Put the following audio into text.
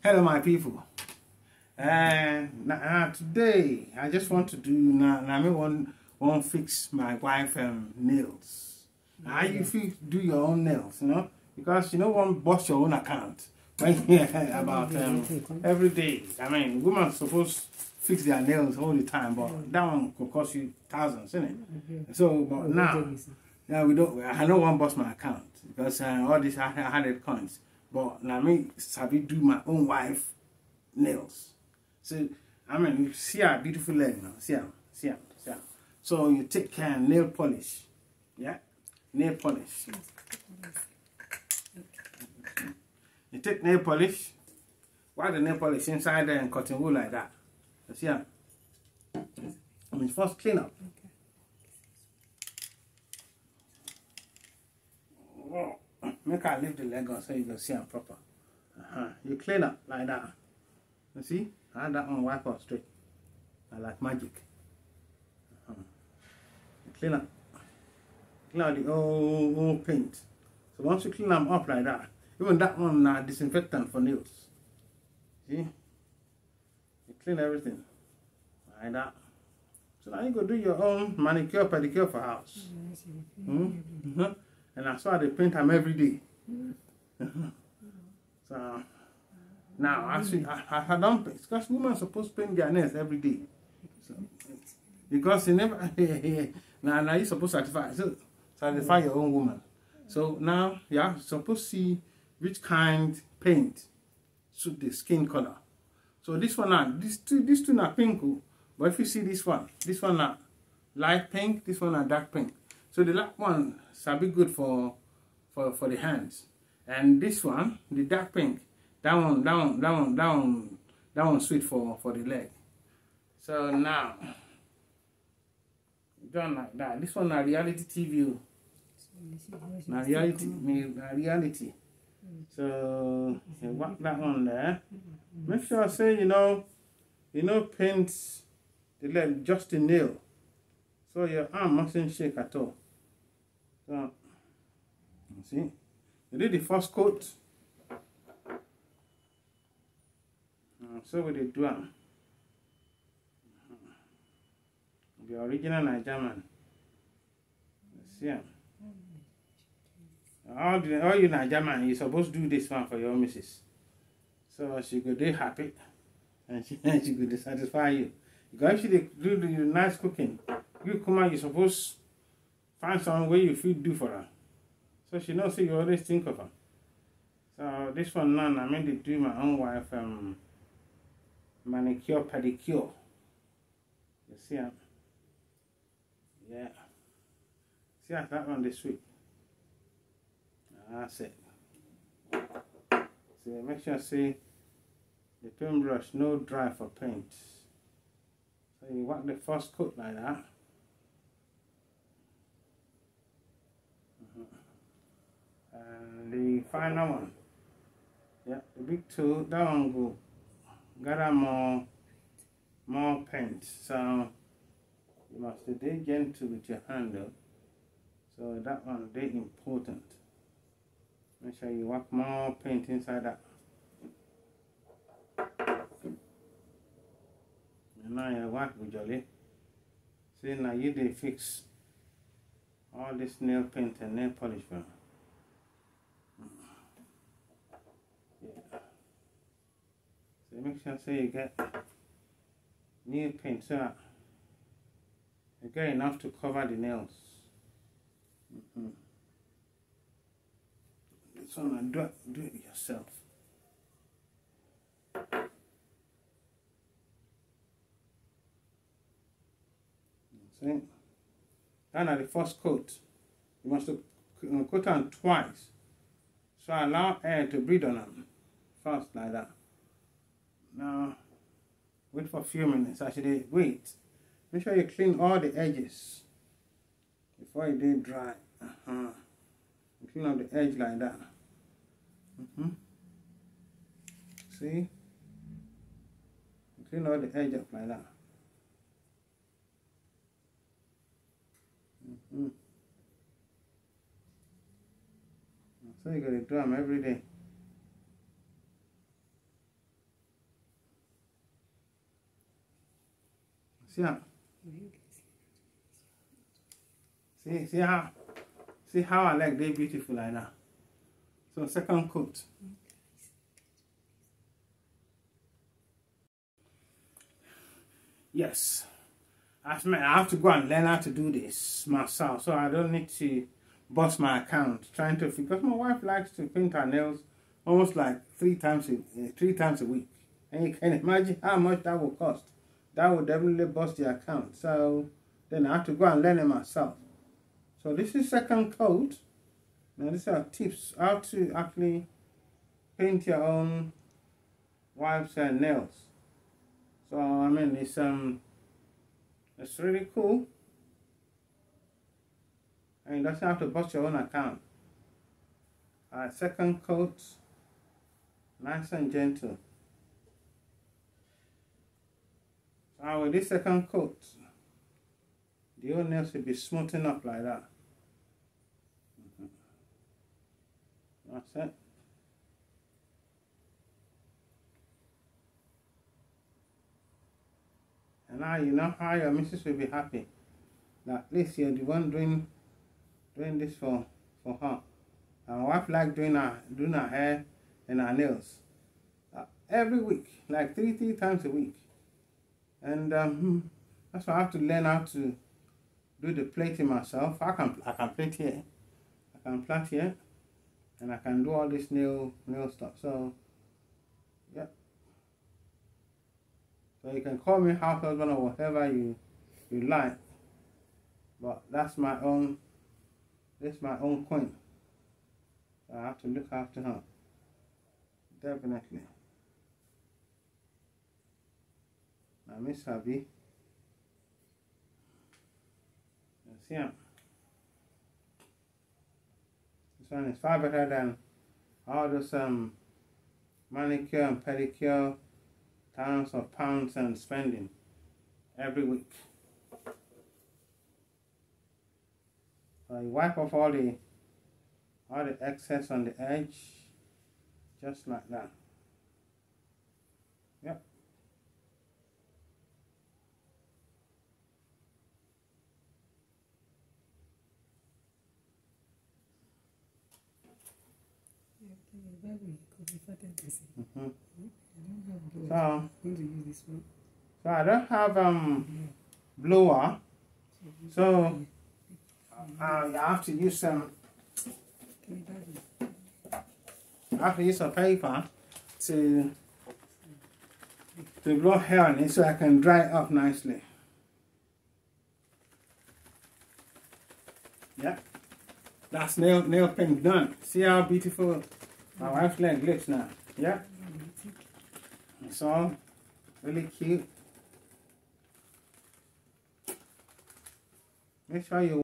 Hello my people, and today I just want to do I fix my wife nails. Now you fix, do your own nails, you know, because you know one bust your own account about every day. I mean, women supposed fix their nails all the time, but that one could cost you thousands, isn't it? So, but now we don't. I know one bust my account because all these 100 coins. But now me sabi do my own wife nails. So I mean, you see her beautiful leg now. See her. So you take care of nail polish, yeah, nail polish. You take nail polish. Why the nail polish inside there and cotton wool like that? You see her. I mean, first clean up. Whoa. Make her lift the leg on so you can see her proper. You clean up like that. You see? I had that one wipe out straight. Like magic. You clean up. Clean out the old paint. So once you clean them up like that, even that one disinfectant for nails. See? You clean everything. Like that. So now you go do your own manicure, pedicure for house. And I saw they paint them every day. So now I don't paint because women are supposed to paint their nails every day. So, because they never now you're supposed to satisfy your own woman. So now you're supposed to see which kind paint suit the skin color. So this one now, these two are pink, but if you see this one are light pink, this one are dark pink. So the light one shall be good for the hands, and this one, the dark pink, that one sweet for the leg. So now done like that. This one a reality TV. Now reality. So you whack that one there. Make sure say you know paint the leg just the nail. So your arm mustn't shake at all. So, you see, you do the first coat. So with the drum, the original Nigerian. See, all you Nigerian, you're supposed to do this one for your missus. So she could be happy, and she could satisfy you. Because if she do the nice cooking, you come out, you're supposed to find some way you feel do for her. So she knows, so you always think of her. So this one now, I mean to do my own wife manicure, pedicure. You see her? Yeah. See how that one this week? That's it. So make sure see the paintbrush, no dry for paint. So you work the first coat like that. And the final one, yeah, the big two, that one go gather more paint. So you must stay gentle with your handle. So that one very important. Make sure you work more paint inside that. And now you work with jolly. See, now you they fix all this nail paint and nail polish for. Make sure so you get nail paint so that you get enough to cover the nails. This one, do it yourself. See? Down at the first coat, you must coat them twice. So allow air to breathe on them first, like that. Now, wait for a few minutes. Actually, wait. Make sure you clean all the edges before you do it dry. You clean up the edge like that. See? You clean all the edge up like that. So you gotta do them every day. See how I like they beautiful like that. So second coat. Yes, I have to go and learn how to do this myself, so I don't need to bust my account trying to, because my wife likes to paint her nails almost like three times a week, and you can imagine how much that will cost. That will definitely bust the account. So then I have to go and learn it myself. So this is second coat. Now these are tips how to actually paint your own wife's nails. So I mean it's really cool, and you don't have to bust your own account. Alright, second coat, nice and gentle. Now with this second coat, the old nails will be smoothing up like that. That's it. And now you know how your missus will be happy. Now, at least you're the one doing this for her. And my wife likes doing her hair and her nails every week, like three times a week. And that's why I have to learn how to do the plating myself. I can plait here, I can plait here, and I can do all this nail stuff. So yeah. So you can call me house husband or whatever you like, but that's my own coin. I have to look after her, definitely. I miss Abby. That's him. This one is far better than all those manicure and pedicure, thousands of pounds and spending every week. So you wipe off all the excess on the edge, just like that. Yep. So I don't have blower, so I have to use some. I have to use a paper to blow hair on it so I can dry it up nicely. Yeah, that's nail paint done. See how beautiful my wife's leg looks now. Yeah. It's all really cute. Make sure you